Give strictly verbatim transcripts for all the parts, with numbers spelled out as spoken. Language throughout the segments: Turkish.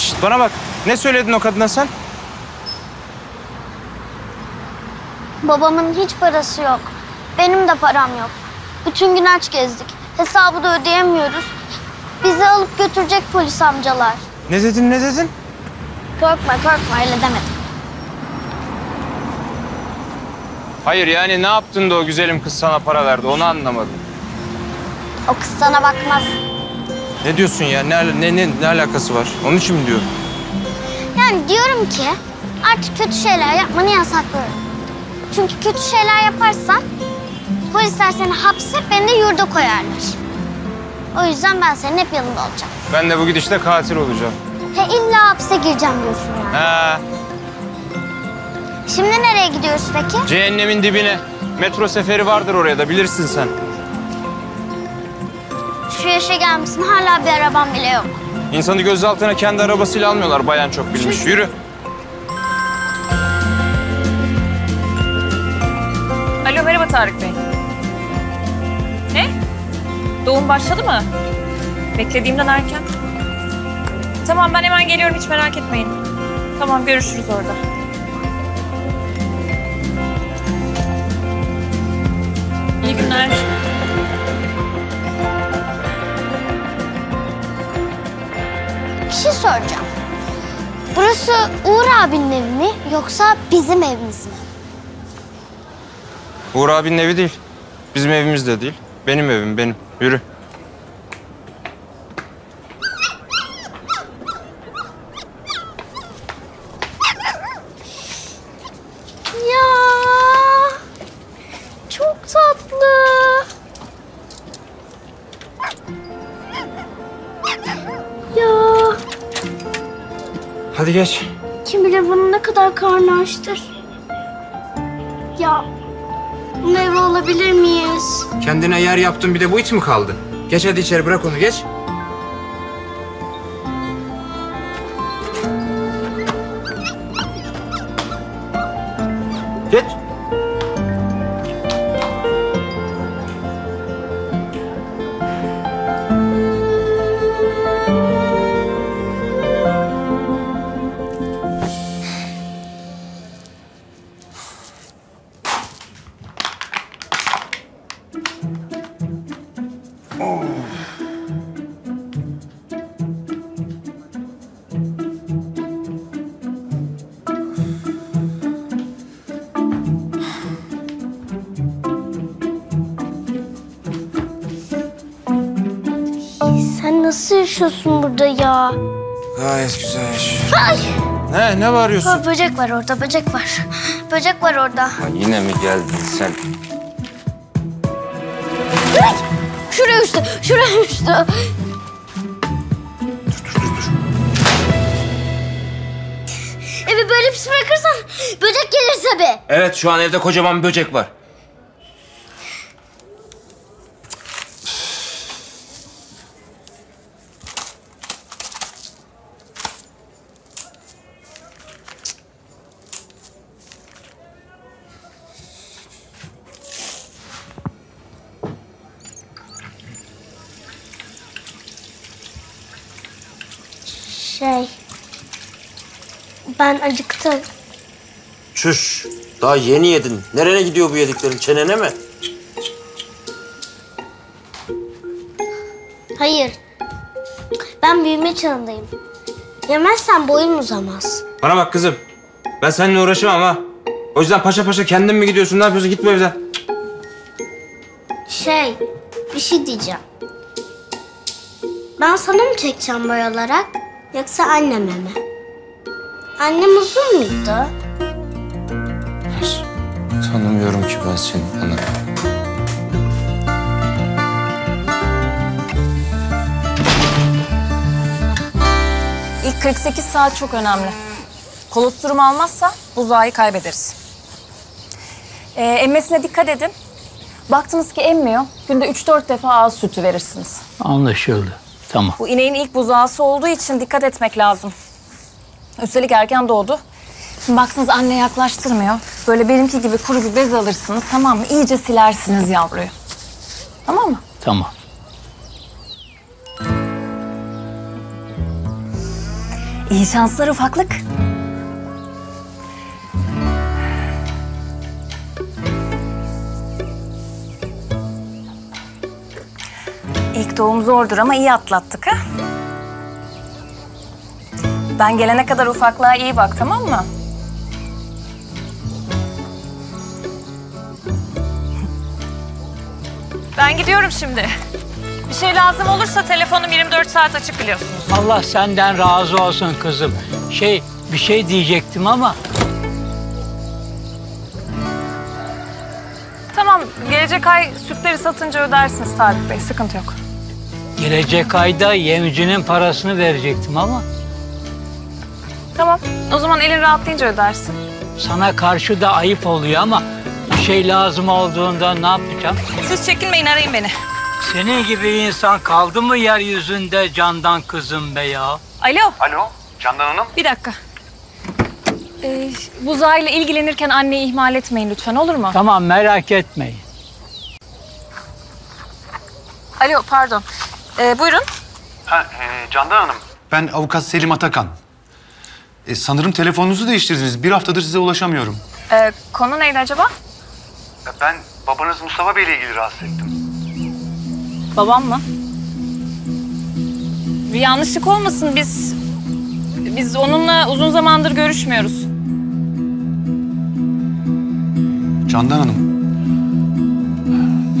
Şişt, bana bak. Ne söyledin o kadına sen? Babamın hiç parası yok. Benim de param yok. Bütün gün aç gezdik. Hesabı da ödeyemiyoruz. Bizi alıp götürecek polis amcalar. Ne dedin, ne dedin? Korkma, korkma. Öyle demedim. Hayır, yani ne yaptın da o güzelim kız sana para verdi? Onu anlamadım. O kız sana bakmaz. Ne diyorsun ya? Ne, ne, ne, ne alakası var? Onun için mi diyorum? Yani diyorum ki artık kötü şeyler yapmanı yasaklıyorum. Çünkü kötü şeyler yaparsan polisler seni hapse, beni de yurda koyarlar. O yüzden ben senin hep yanında olacağım. Ben de bu gidişle katil olacağım. He, illa hapse gireceğim diyorsun yani. Ha. Şimdi nereye gidiyoruz peki? Cehennemin dibine. Metro seferi vardır oraya da, bilirsin sen. Şu yaşa gelmişsin, hala bir araban bile yok. İnsanı gözaltına kendi arabasıyla almıyorlar, bayan çok bilmiş. Şu... Yürü. Alo, merhaba Tarık Bey. Ne? Doğum başladı mı? Beklediğimden erken. Tamam, ben hemen geliyorum, hiç merak etmeyin. Tamam, görüşürüz orada. İyi günler. Bir şey soracağım. Burası Uğur abinin evi mi yoksa bizim evimiz mi? Uğur abinin evi değil. Bizim evimiz de değil. Benim evim, benim. Yürü. Hadi geç. Kim bilir bunun ne kadar karnı açtır. Ya bu meyve alabilir miyiz? Kendine yer yaptın, bir de bu iç mi kaldı? Geç hadi içeri, bırak onu, geç. Geç. Nasıl yaşıyorsun burada ya? Gayet güzel yaşıyorsun. Ay! Ne, ne bağırıyorsun? Ha, böcek var orada, böcek var. Böcek var orada. Ha, yine mi geldin sen? Ay! Şuraya uçtu, şuraya uçtu. Dur, dur, dur, dur. Evi böyle pis bırakırsan böcek gelir tabii. Evet, şu an evde kocaman bir böcek var. Şey, ben acıktım. Çüş, daha yeni yedin. Nereye gidiyor bu yediklerin? Çenene mi? Hayır, ben büyüme çağındayım. Yemezsen boyun uzamaz. Bana bak kızım, ben seninle uğraşamam ha. O yüzden paşa paşa kendin mi gidiyorsun, ne yapıyorsun? Gitme evden. Şey, bir şey diyeceğim. Ben sana mı çekeceğim boy olarak? Yoksa anneme mi? Annem uzun muydu? Hayır. Tanımıyorum ki ben seni, anam. İlk kırk sekiz saat çok önemli. Kolostorum almazsa buzağı kaybederiz. Ee, emmesine dikkat edin. Baktınız ki emmiyor. Günde üç dört defa ağız sütü verirsiniz. Anlaşıldı. Tamam. Bu ineğin ilk buzağısı olduğu için dikkat etmek lazım. Üstelik erken doğdu. Şimdi baksınız anne yaklaştırmıyor. Böyle benimki gibi kuru bir bez alırsınız, tamam mı? İyice silersiniz yavruyu. Tamam mı? Tamam. İyi şanslar ufaklık. İlk doğum zordur ama iyi atlattık ha. Ben gelene kadar ufaklığa iyi bak, tamam mı? Ben gidiyorum şimdi. Bir şey lazım olursa telefonum yirmi dört saat açık biliyorsunuz. Allah senden razı olsun kızım. Şey, bir şey diyecektim ama... Tamam, gelecek ay sütleri satınca ödersiniz Tarık Bey, sıkıntı yok. Gelecek ayda yemcinin parasını verecektim ama... Tamam, o zaman elin rahatlayınca ödersin. Sana karşı da ayıp oluyor ama... Bir şey lazım olduğunda ne yapacağım? Siz çekinmeyin, arayın beni. Senin gibi insan kaldı mı yeryüzünde Candan kızım be ya? Alo. Alo, Candan Hanım. Bir dakika. Ee, buzağıyla ilgilenirken anneyi ihmal etmeyin lütfen, olur mu? Tamam, merak etmeyin. Alo, pardon. Ee, buyurun. Ha, e, Candan Hanım. Ben avukat Selim Atakan. E, sanırım telefonunuzu değiştirdiniz. Bir haftadır size ulaşamıyorum. Ee, konu neydi acaba? Ben babanız Mustafa Bey ile ilgili rahatsız ettim. Babam mı? Bir yanlışlık olmasın, biz... Biz onunla uzun zamandır görüşmüyoruz. Candan Hanım...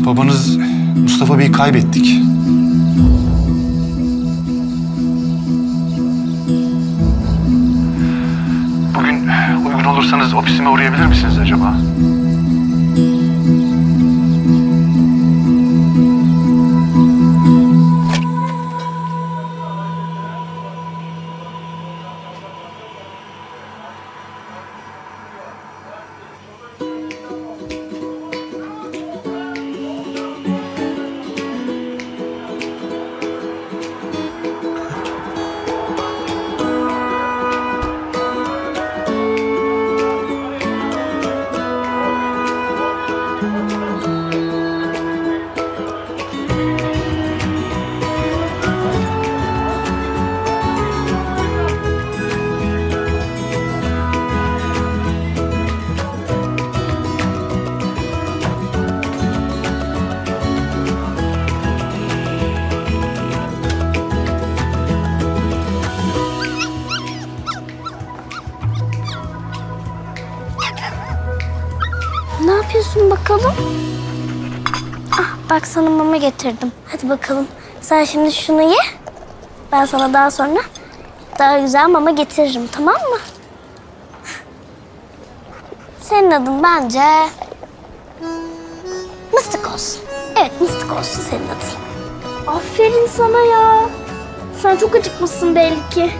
Babanız Mustafa Bey'i kaybettik. Bugün uygun olursanız ofisime uğrayabilir misiniz acaba? Bakalım. Ah, bak sana mama getirdim. Hadi bakalım. Sen şimdi şunu ye. Ben sana daha sonra daha güzel mama getiririm, tamam mı? Senin adın bence Mıstık olsun. Evet, Mıstık olsun senin adın. Aferin sana ya. Sen çok acıkmışsın belli ki.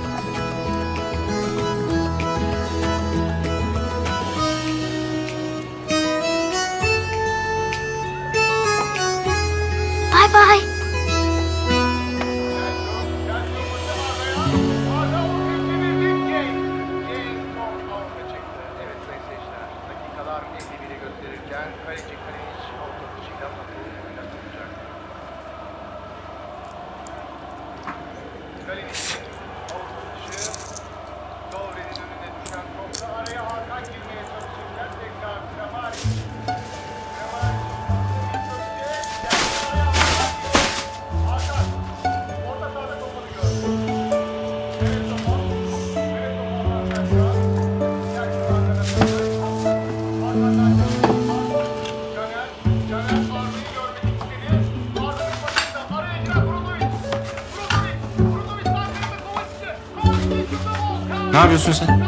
Ne yapıyorsun sen?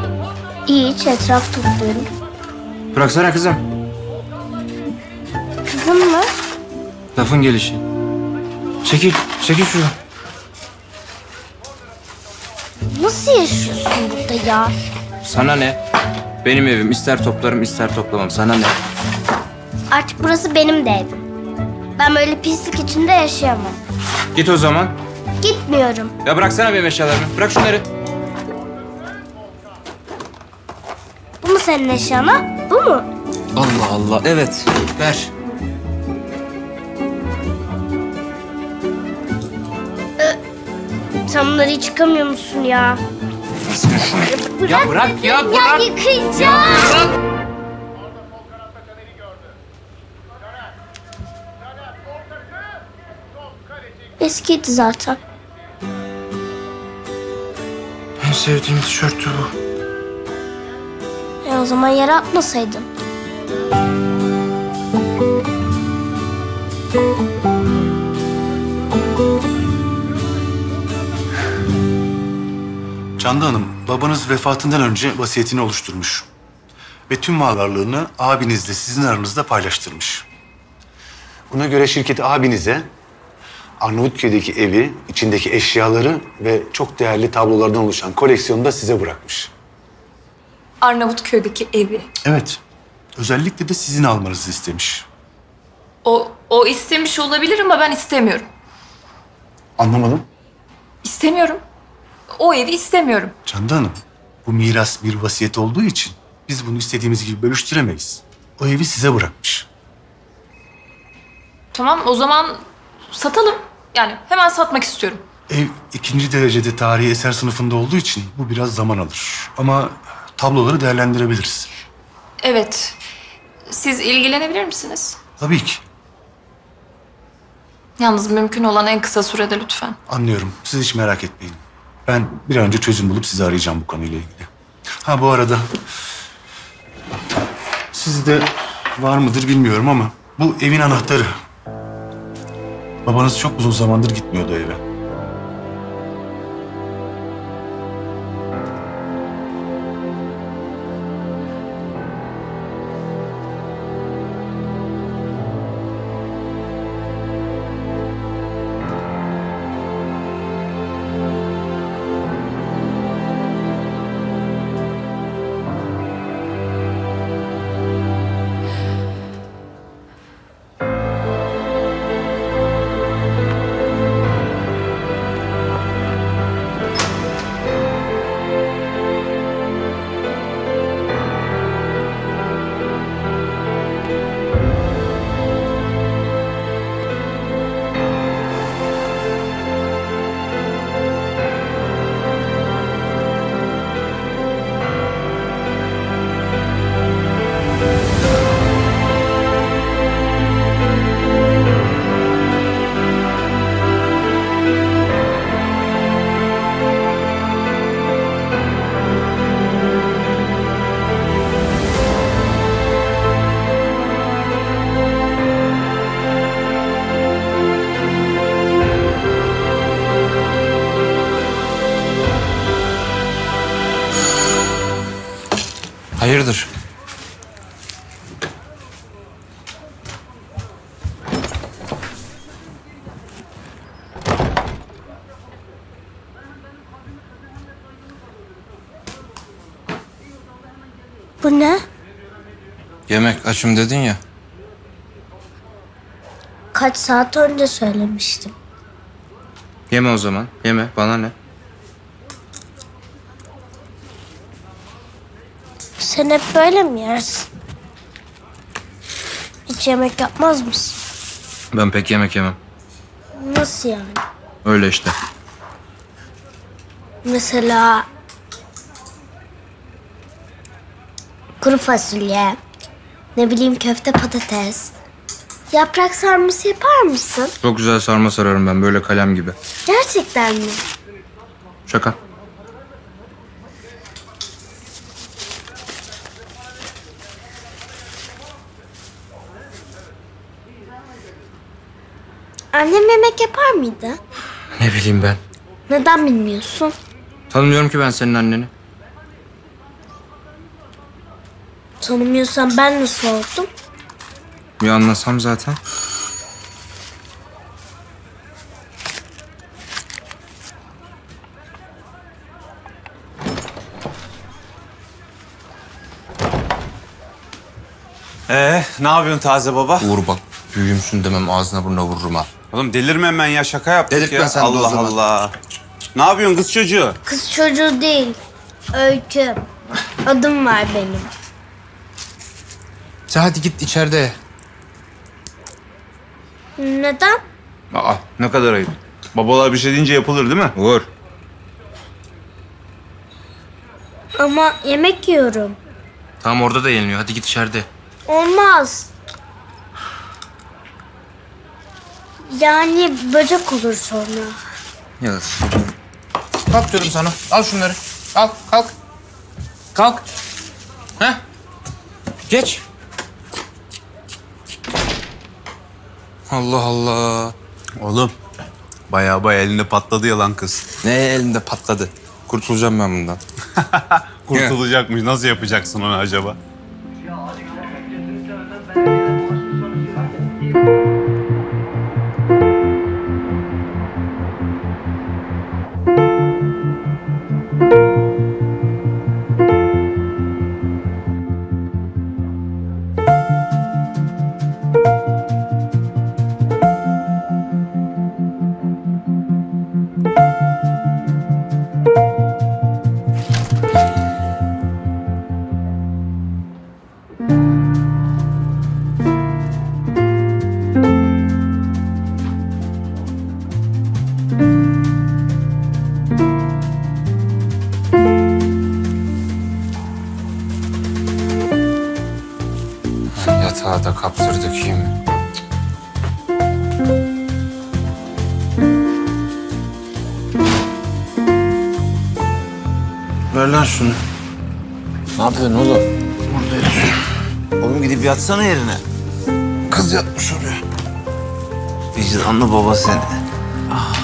İyi, hiç etraf topluyorum. Bıraksana kızım. Kızım mı? Lafın gelişi. Çekil, çekil şuradan. Nasıl yaşıyorsun burada ya? Sana ne? Benim evim. İster toplarım, ister toplamam. Sana ne? Artık burası benim de evim. Ben böyle pislik içinde yaşayamam. Git o zaman. Gitmiyorum. Ya bıraksana benim eşyalarımı. Bırak şunları. Senin eşyana, bu mu? Allah Allah, evet. Ver. Ee, sen bunları hiç yıkamıyor musun ya? Gitsene şuraya. Bırak, ya bırak ya, ya bırak. Ya yıkayacağım. Ya bırak. Eskiydi zaten. En sevdiğim tişörttü bu. E o zaman yere atmasaydın. Candan Hanım, babanız vefatından önce vasiyetini oluşturmuş. Ve tüm mal varlığını abinizle sizin aranızda paylaştırmış. Buna göre şirket abinize Arnavutköy'deki evi, içindeki eşyaları ve çok değerli tablolardan oluşan koleksiyonu da size bırakmış. Arnavutköy'deki evi? Evet. Özellikle de sizin almanızı istemiş. O, o istemiş olabilir ama ben istemiyorum. Anlamadım. İstemiyorum. O evi istemiyorum. Candan Hanım, bu miras bir vasiyet olduğu için biz bunu istediğimiz gibi bölüştüremeyiz. O evi size bırakmış. Tamam, o zaman satalım. Yani hemen satmak istiyorum. Ev ikinci derecede tarihi eser sınıfında olduğu için bu biraz zaman alır. Ama tabloları değerlendirebiliriz. Evet. Siz ilgilenebilir misiniz? Tabii ki. Yalnız mümkün olan en kısa sürede lütfen. Anlıyorum. Siz hiç merak etmeyin. Ben bir an önce çözüm bulup sizi arayacağım bu konuyla ilgili. Ha bu arada sizde var mıdır bilmiyorum ama bu evin anahtarı. Babanız çok uzun zamandır gitmiyordu eve. Hayırdır? Bu ne? Yemek açım dedin ya. Kaç saat önce söylemiştim. Yeme o zaman. Yeme. Bana ne? Sen hep böyle mi yersin? Hiç yemek yapmaz mısın? Ben pek yemek yemem. Nasıl yani? Öyle işte. Mesela kuru fasulye, ne bileyim köfte patates, yaprak sarması yapar mısın? Çok güzel sarma sararım ben, böyle kalem gibi. Gerçekten mi? Şaka. Annem yemek yapar mıydı? Ne bileyim ben. Neden bilmiyorsun? Tanımıyorum ki ben senin anneni. Tanımıyorsan ben nasıl oldum? Ya anlasam zaten. Ee, ne yapıyorsun taze baba? Uğur bak, büyüğümsün demem ağzına burnuna vururum ha. Oğlum delirme hemen ya, şaka yaptık. Delirtme ya. Sen Allah Allah. Ne yapıyorsun kız çocuğu? Kız çocuğu değil, Öykü. Adım var benim. Sen hadi git içeride. Neden? Aa, ne kadar ayıp. Babalar bir şey deyince yapılır değil mi? Uğur. ama yemek yiyorum. Tamam, orada da yeniliyor. Hadi git içeride. Olmaz. Yani böcek olur sonra. Yalnız. Kalk diyorum sana. Al şunları. Al, kalk. Kalk. Heh. Geç. Allah Allah. Oğlum. Bayağı bayağı elinde patladı ya lan kız. Ne elinde patladı? Kurtulacağım ben bundan. Kurtulacakmış. Nasıl yapacaksın onu acaba? Yatsana yerine. Kız yatmış oraya. Vicdanlı baba seni. Ah.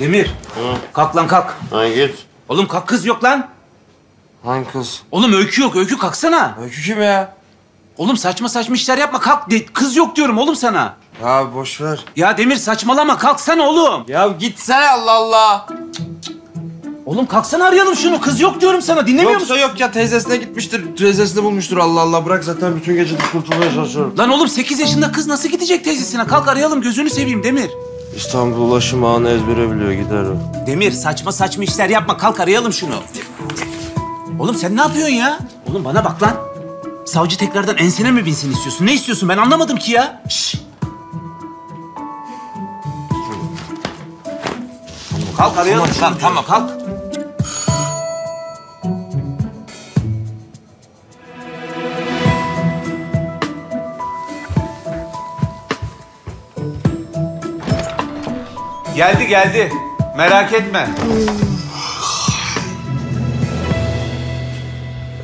Demir. Hı. Kalk lan kalk. Hayır git. Oğlum kalk, kız yok lan. Hangi kız? Oğlum Öykü yok. Öykü kalksana. Öykü kim ya? Oğlum saçma saçma işler yapma, kalk de, kız yok diyorum oğlum sana. Ya boş ver. Ya Demir saçmalama, kalksana oğlum. Ya gitsene Allah Allah. Cık cık. Oğlum kalksana, arayalım şunu, kız yok diyorum sana, dinlemiyor Yoksa musun? Yoksa yok ya, teyzesine gitmiştir, teyzesini bulmuştur Allah Allah. Bırak zaten bütün gece kurtulmaya çalışıyorum. Lan oğlum sekiz yaşında kız nasıl gidecek teyzesine? Kalk arayalım, gözünü seveyim Demir. İstanbul Ulaşım Ağı'nı ezbere biliyor, gider o. Demir saçma saçma işler yapma, kalk arayalım şunu. Oğlum sen ne yapıyorsun ya? Oğlum bana bak lan. Savcı tekrardan ensene mi binsin istiyorsun? Ne istiyorsun? Ben anlamadım ki ya. Şşş. Kalk arayalım. Tamam, tamam, kalk. Geldi, geldi. Merak etme.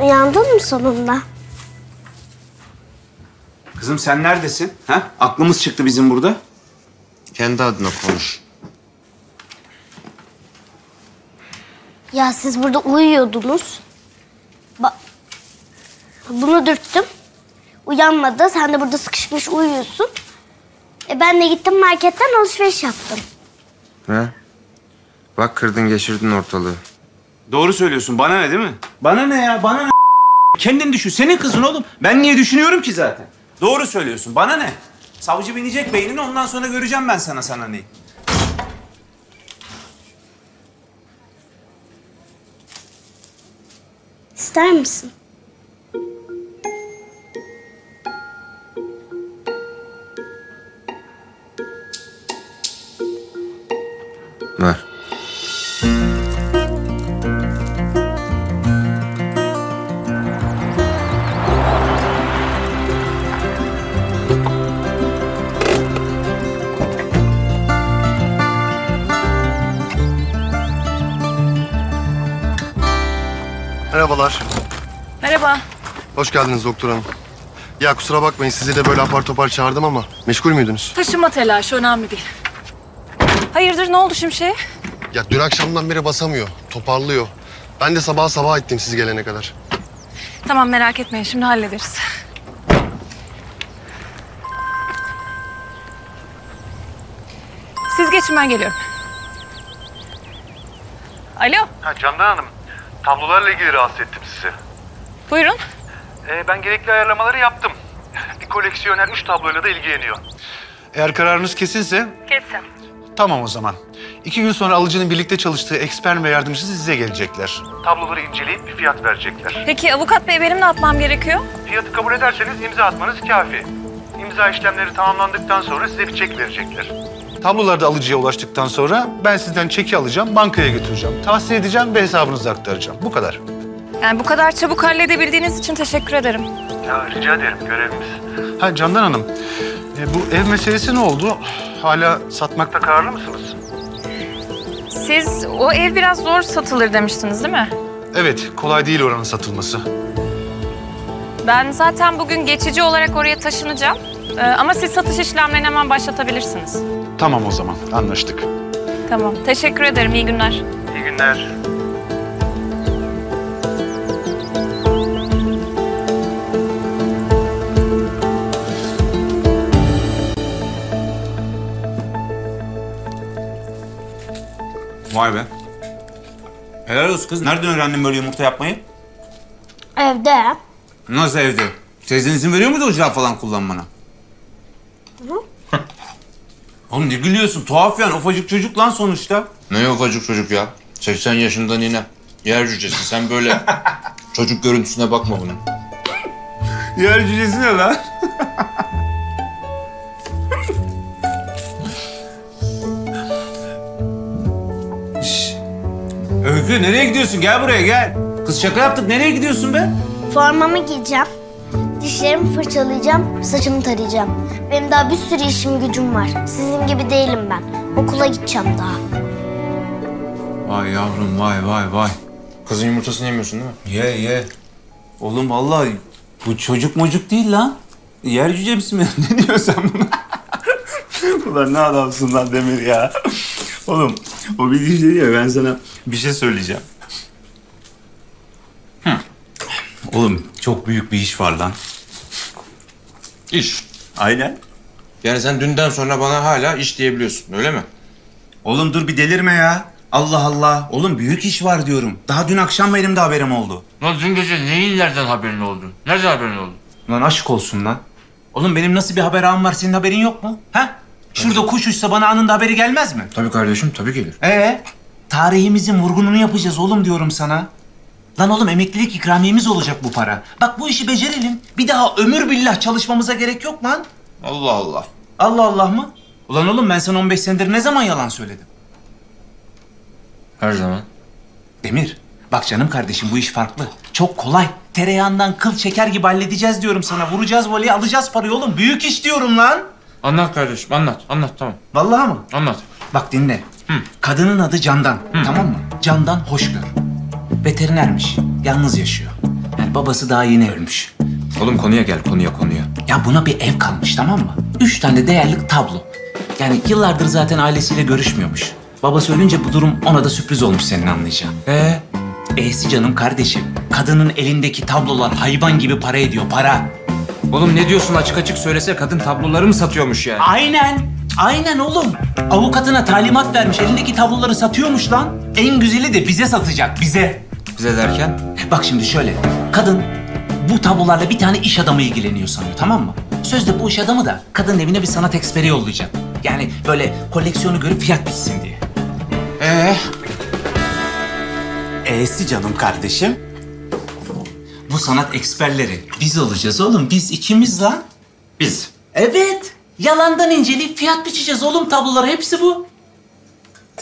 Uyandın mı sonunda? Kızım sen neredesin? Ha? Aklımız çıktı bizim burada. Kendi adına konuş. Ya siz burada uyuyordunuz. Bak. Bunu dürttüm. Uyanmadı. Sen de burada sıkışmış uyuyorsun. E ben de gittim marketten alışveriş yaptım. He? Bak kırdın geçirdin ortalığı. Doğru söylüyorsun. Bana ne değil mi? Bana ne ya? Bana ne? Kendin düşün. Senin kızın oğlum. Ben niye düşünüyorum ki zaten? Doğru söylüyorsun. Bana ne? Savcı binecek beynini, ondan sonra göreceğim ben sana sana neyi. İster misin? Ver. Merhabalar. Merhaba. Hoş geldiniz doktor hanım. Ya kusura bakmayın, sizi de böyle apar topar çağırdım ama meşgul müydünüz? Taşınma telaşı, önemli değil. Hayırdır, ne oldu Şimşek'e? Ya dün akşamdan beri basamıyor, toparlıyor. Ben de sabah sabah ettim siz gelene kadar. Tamam, merak etmeyin, şimdi hallederiz. Siz geçin, ben geliyorum. Alo. Ha, Candan Hanım. Tablolarla ilgili rahatsız ettim sizi. Buyurun. Ee, ben gerekli ayarlamaları yaptım. Bir koleksiyoner üç tabloyla da ilgileniyor. Eğer kararınız kesinse... Kesin. Tamam o zaman. İki gün sonra alıcının birlikte çalıştığı ekspert ve yardımcısı size gelecekler. Tabloları inceleyip bir fiyat verecekler. Peki avukat bey benim ne yapmam gerekiyor? Fiyatı kabul ederseniz imza atmanız kafi. İmza işlemleri tamamlandıktan sonra size bir çek verecekler. Tablolar da alıcıya ulaştıktan sonra ben sizden çeki alacağım, bankaya götüreceğim. Tahsil edeceğim ve hesabınıza aktaracağım. Bu kadar. Yani bu kadar çabuk halledebildiğiniz için teşekkür ederim. Ya rica ederim, görevimiz. Ha Candan Hanım, e, bu ev meselesi ne oldu? Hala satmakta kararlı mısınız? Siz o ev biraz zor satılır demiştiniz değil mi? Evet, kolay değil oranın satılması. Ben zaten bugün geçici olarak oraya taşınacağım. Ee, ama siz satış işlemlerini hemen başlatabilirsiniz. Tamam o zaman, anlaştık. Tamam, teşekkür ederim. İyi günler. İyi günler. Vay be. Helal olsun kız. Nereden öğrendin böyle yumurta yapmayı? Evde. Nasıl evde? Teyzen izin veriyor muydu ocağı falan kullanmana? Hı? Oğlum ne gülüyorsun? Tuhaf yani. Ufacık çocuk lan sonuçta. Ne ufacık çocuk ya? seksen yaşında nine. Yer cücesi. Sen böyle çocuk görüntüsüne bakma bunun. Yer cücesi ne lan? Öykü nereye gidiyorsun? Gel buraya gel. Kız şaka yaptık. Nereye gidiyorsun be? Formamı giyeceğim. Dişlerimi fırçalayacağım. Saçımı tarayacağım. Benim daha bir sürü işim gücüm var. Sizin gibi değilim ben. Okula gideceğim daha. Vay yavrum vay vay vay. Kızın yumurtasını yemiyorsun değil mi? Ye ye. Oğlum vallahi bu çocuk mocuk değil lan. Yer cüce misin ya? Ne diyorsun sen buna? Ulan ne adamsın lan Demir ya. Oğlum o bilgi şey ya, ben sana bir şey söyleyeceğim. Hı. Oğlum çok büyük bir iş var lan. İş? Aynen. Yani sen dünden sonra bana hala iş diyebiliyorsun öyle mi? Oğlum dur bir delirme ya. Allah Allah. Oğlum büyük iş var diyorum. Daha dün akşam benim de haberim oldu. Lan dün gece neyin nereden haberin oldu? Nereden haberin oldu? Lan aşk olsun lan. Oğlum benim nasıl bir haber ağım var, senin haberin yok mu? Ha? Şurada kuş uçsa bana anında haberi gelmez mi? Tabii kardeşim, tabii gelir. Ee, tarihimizin vurgununu yapacağız oğlum diyorum sana. Lan oğlum emeklilik ikramiyemiz olacak bu para. Bak bu işi becerelim. Bir daha ömür billah çalışmamıza gerek yok lan. Allah Allah. Allah Allah mı? Ulan oğlum ben sana on beş senedir ne zaman yalan söyledim? Her zaman. Demir, bak canım kardeşim bu iş farklı. Çok kolay. Tereyağından kıl çeker gibi halledeceğiz diyorum sana. Vuracağız voleyi, alacağız parayı oğlum. Büyük iş diyorum lan. Anlat kardeşim, anlat. Anlat, tamam. Vallahi mı? Anlat. Bak dinle. Hı. Kadının adı Candan, hı, tamam mı? Candan Hoşgör. Veterinermiş, yalnız yaşıyor. Yani babası daha yeni ölmüş. Oğlum konuya gel, konuya, konuya. Ya buna bir ev kalmış, tamam mı? Üç tane değerli tablo. Yani yıllardır zaten ailesiyle görüşmüyormuş. Babası ölünce bu durum ona da sürpriz olmuş senin anlayacağın. Ee? E'si canım kardeşim. Kadının elindeki tablolar hayvan gibi para ediyor, para. Oğlum ne diyorsun, açık açık söylese kadın tabloları mı satıyormuş yani? Aynen, aynen oğlum. Avukatına talimat vermiş, elindeki tabloları satıyormuş lan. En güzeli de bize satacak, bize. Bize derken? Bak şimdi şöyle, kadın bu tablolarla bir tane iş adamı ilgileniyor sanıyor, tamam mı? Sözde bu iş adamı da kadının evine bir sanat eksperi yollayacak. Yani böyle koleksiyonu görüp fiyat bitsin diye. Ee? E'si canım kardeşim. Bu sanat eksperleri biz olacağız oğlum. Biz ikimiz lan. Biz. Evet. Yalandan inceleyip fiyat biçeceğiz oğlum tablolara. Hepsi bu.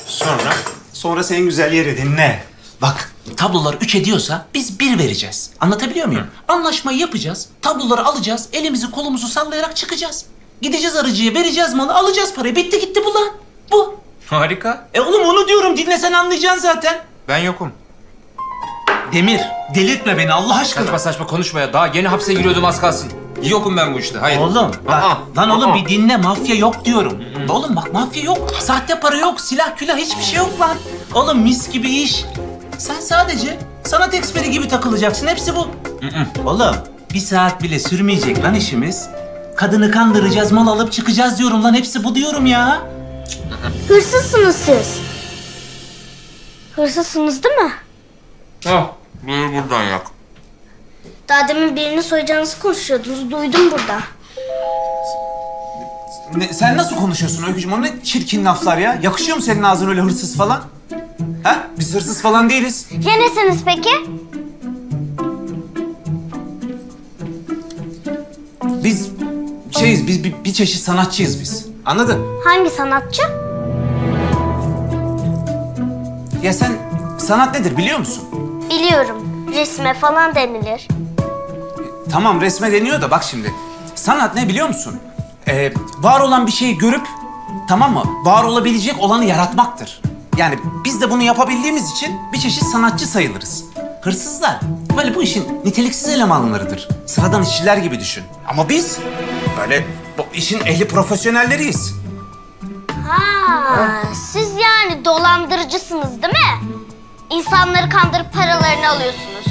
Sonra? Sonra senin güzel yeri dinle. Bak tablolar üç ediyorsa biz bir vereceğiz. Anlatabiliyor muyum? Hı. Anlaşmayı yapacağız. Tabloları alacağız. Elimizi kolumuzu sallayarak çıkacağız. Gideceğiz arıcıya, vereceğiz malı, alacağız parayı. Bitti gitti bu lan. Bu. Harika. E oğlum onu diyorum. Dinlesen anlayacaksın zaten. Ben yokum. Demir, delirtme beni Allah aşkına. Saçma saçma konuşma ya. Daha yeni hapse giriyordum az kalsın. Yokum ben bu işte. Hayır. Oğlum bak. Aa, lan aa, oğlum aa. Bir dinle. Mafya yok diyorum. Hı-hı. Oğlum bak mafya yok. Sahte para yok. Silah külah hiçbir şey yok lan. Oğlum mis gibi iş. Sen sadece sanat eksperi gibi takılacaksın. Hepsi bu. Hı-hı. Oğlum bir saat bile sürmeyecek lan işimiz. Kadını kandıracağız, mal alıp çıkacağız diyorum lan. Hepsi bu diyorum ya. Hı-hı. Hırsızsınız siz. Hırsızsınız değil mi? Hah. Buyur buradan yak. Daha demin birini soyacağınızı konuşuyordunuz. Duydum burada. Ne, sen nasıl konuşuyorsun Öykücüğüm? O ne çirkin laflar ya? Yakışıyor mu senin ağzın öyle hırsız falan? Ha? Biz hırsız falan değiliz. Ya nesiniz peki? Biz şeyiz, biz bir, bir çeşit sanatçıyız biz. Anladın? Hangi sanatçı? Ya sen sanat nedir biliyor musun? Biliyorum. Resme falan denilir. E, tamam resme deniyor da bak şimdi. Sanat ne biliyor musun? Ee, var olan bir şeyi görüp, tamam mı? Var olabilecek olanı yaratmaktır. Yani biz de bunu yapabildiğimiz için bir çeşit sanatçı sayılırız. Hırsızlar böyle bu işin niteliksiz elemanlarıdır. Sıradan işçiler gibi düşün. Ama biz böyle bu işin ehli profesyonelleriyiz. Ha, ha. Siz yani dolandırıcısınız değil mi? İnsanları kandırıp paralarını alıyorsunuz.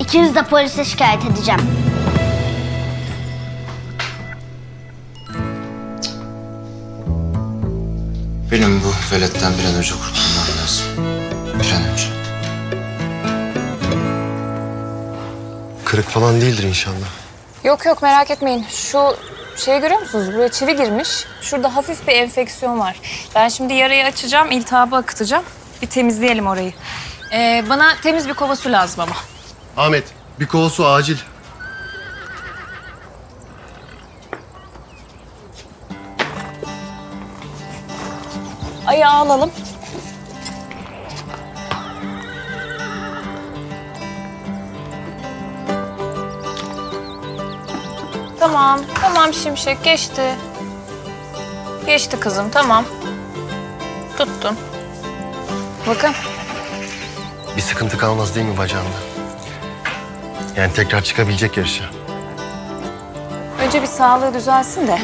İkiniz de polise şikayet edeceğim. Benim bu veletten bir an önce kurtulmam lazım. Bir an önce. Kırık falan değildir inşallah. Yok yok merak etmeyin. Şu şeyi görüyor musunuz? Buraya çivi girmiş. Şurada hafif bir enfeksiyon var. Ben şimdi yarayı açacağım, iltihabı akıtacağım. Bir temizleyelim orayı. Ee, bana temiz bir kova su lazım ama. Ahmet, bir kova su acil. Ayağı alalım. Tamam, tamam Şimşek geçti. Geçti kızım, tamam. Tuttum. Bakın. Bir sıkıntı kalmaz değil mi bacağında? Yani tekrar çıkabilecek yarışa. Önce bir sağlığı düzelsin de.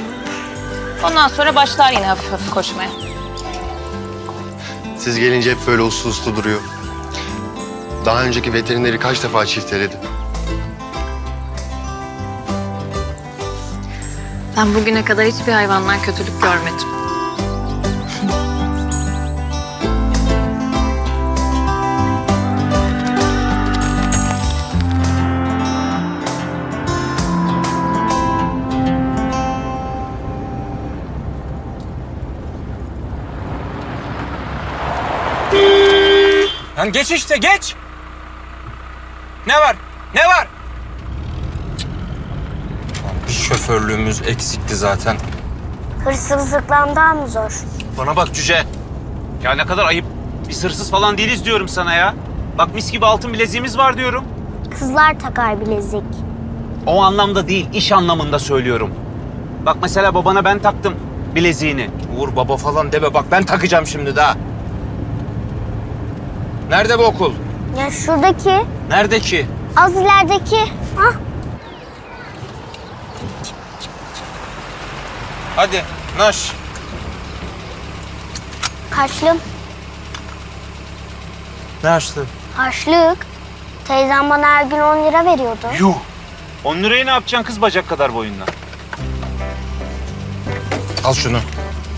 Ondan sonra başlar yine hafif hafif koşmaya. Siz gelince hep böyle uslu uslu duruyor. Daha önceki veterineri kaç defa çifteledi? Ben bugüne kadar hiçbir hayvandan kötülük görmedim. Lan geç işte geç. Ne var? Ne var? Bir şoförlüğümüz eksikti zaten. Hırsızlıktan daha mı zor? Bana bak cüce. Ya ne kadar ayıp. Biz hırsız falan değiliz diyorum sana ya. Bak mis gibi altın bileziğimiz var diyorum. Kızlar takar bilezik. O anlamda değil, iş anlamında söylüyorum. Bak mesela babana ben taktım bileziğini. Uğur baba falan deme bak ben takacağım şimdi daha. Nerede bu okul? Ya şuradaki. Neredeki? Az ilerideki. Hah. Hadi naş. Harçlığım. Ne harçlığı? Harçlık. Teyzem bana her gün on lira veriyordu. Yuh. on lirayı ne yapacaksın kız bacak kadar boyunla? Al şunu.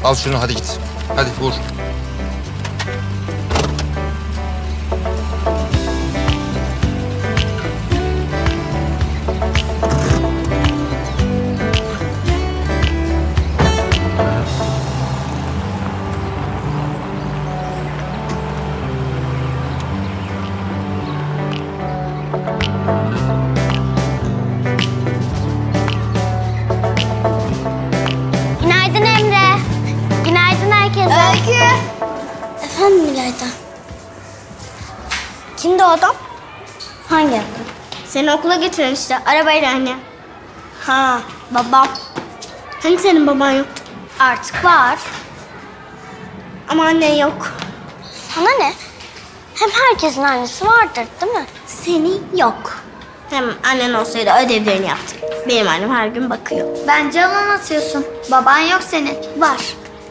Al şunu hadi git. Hadi vur. Seni okula götürmüştü arabayla anne. Ha babam. Hani senin baban yoktu? Artık var. Ama annen yok. Sana ne? Hem herkesin annesi vardır değil mi? Senin yok. Hem annen olsaydı ödevlerini yaptı. Benim annem her gün bakıyor. Bence yalan atıyorsun. Baban yok senin. Var.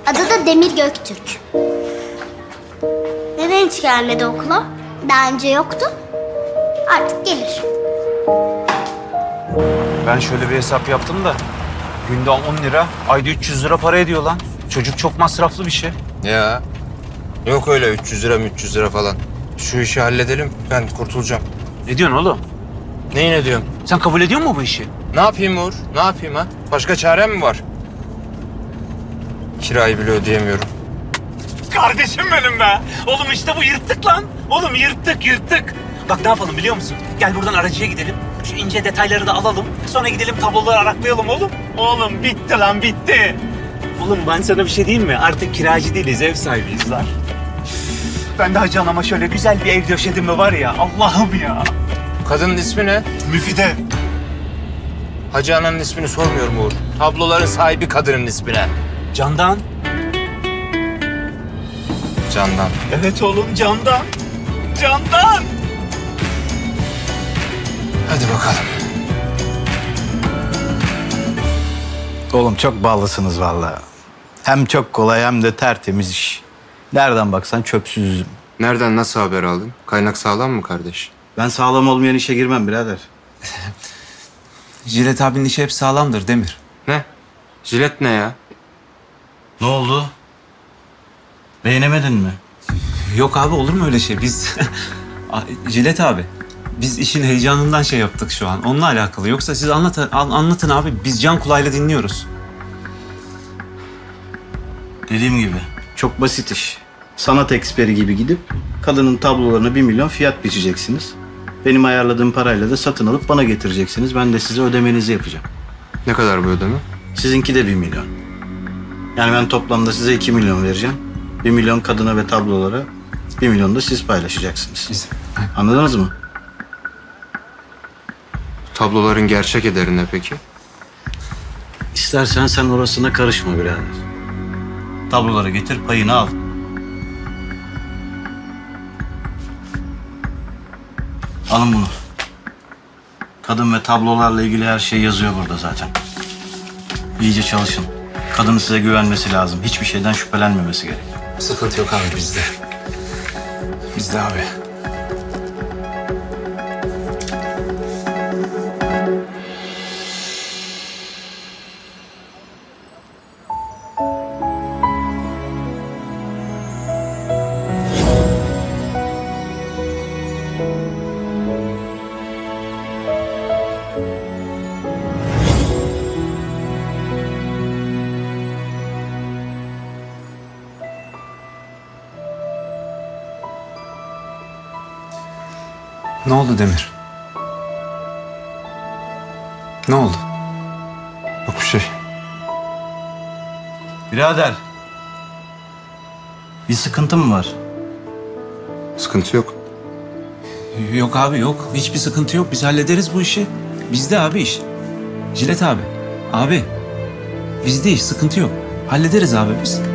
Adı da Demir Göktürk. Neden hiç gelmedi okula? Daha önce yoktu. Artık gelir. Ben şöyle bir hesap yaptım da günde on lira, ayda üç yüz lira para ediyor lan. Çocuk çok masraflı bir şey. Ya yok öyle üç yüz lira, üç yüz lira falan. Şu işi halledelim, ben kurtulacağım. Ne diyorsun oğlum? Neyi ne diyorsun? Sen kabul ediyor musun bu işi? Ne yapayım Uğur? Ne yapayım ha? Başka çarem mi var? Kirayı bile ödeyemiyorum. Kardeşim benim be. Oğlum işte bu, yırttık lan. Oğlum yırttık yırttık. Bak ne yapalım biliyor musun? Gel buradan aracıya gidelim. Şu ince detayları da alalım. Sonra gidelim tabloları araklayalım oğlum. Oğlum bitti lan bitti. Oğlum ben sana bir şey diyeyim mi? Artık kiracı değiliz, ev sahibiyiz lan. Ben de Hacı Ana'ma şöyle güzel bir ev döşedim mi var ya, Allah'ım ya. Kadının ismi ne? Müfide. Hacı Ana'nın ismini sormuyorum Uğur. Tabloların sahibi kadının ismine. Candan. Candan. Evet oğlum, Candan. Candan! Hadi bakalım. Oğlum çok ballısınız vallahi. Hem çok kolay hem de tertemiz iş. Nereden baksan çöpsüz üzüm. Nereden nasıl haber aldın? Kaynak sağlam mı kardeş? Ben sağlam olmayan işe girmem birader. Jilet abinin işi hep sağlamdır Demir. Ne? Jilet ne ya? Ne oldu? Beğenemedin mi? Yok abi, olur mu öyle şey? Biz... Jilet abi, biz işin heyecanından şey yaptık şu an. Onunla alakalı. Yoksa siz anlatın, anlatın abi. Biz can kulağıyla dinliyoruz. Dediğim gibi. Çok basit iş. Sanat eksperi gibi gidip kadının tablolarına bir milyon fiyat biçeceksiniz. Benim ayarladığım parayla da satın alıp bana getireceksiniz. Ben de size ödemenizi yapacağım. Ne kadar bu ödeme? Sizinki de bir milyon. Yani ben toplamda size iki milyon vereceğim. Bir milyon kadına ve tablolara, bir milyon da siz paylaşacaksınız. Biz... Anladınız mı? Tabloların gerçek ederi ne peki? İstersen sen orasına karışma birader. Tabloları getir, payını al. Alın bunu. Kadın ve tablolarla ilgili her şey yazıyor burada zaten. İyice çalışın. Kadının size güvenmesi lazım. Hiçbir şeyden şüphelenmemesi gerek. Sıkıntı yok abi bizde. Bizde abi. Ne oldu Demir? Ne oldu? Yok bir şey. Birader. Bir sıkıntı mı var? Sıkıntı yok. Yok abi yok. Hiçbir sıkıntı yok. Biz hallederiz bu işi. Bizde abi iş. Jilet abi. Abi. Bizde iş. Sıkıntı yok. Hallederiz abi biz.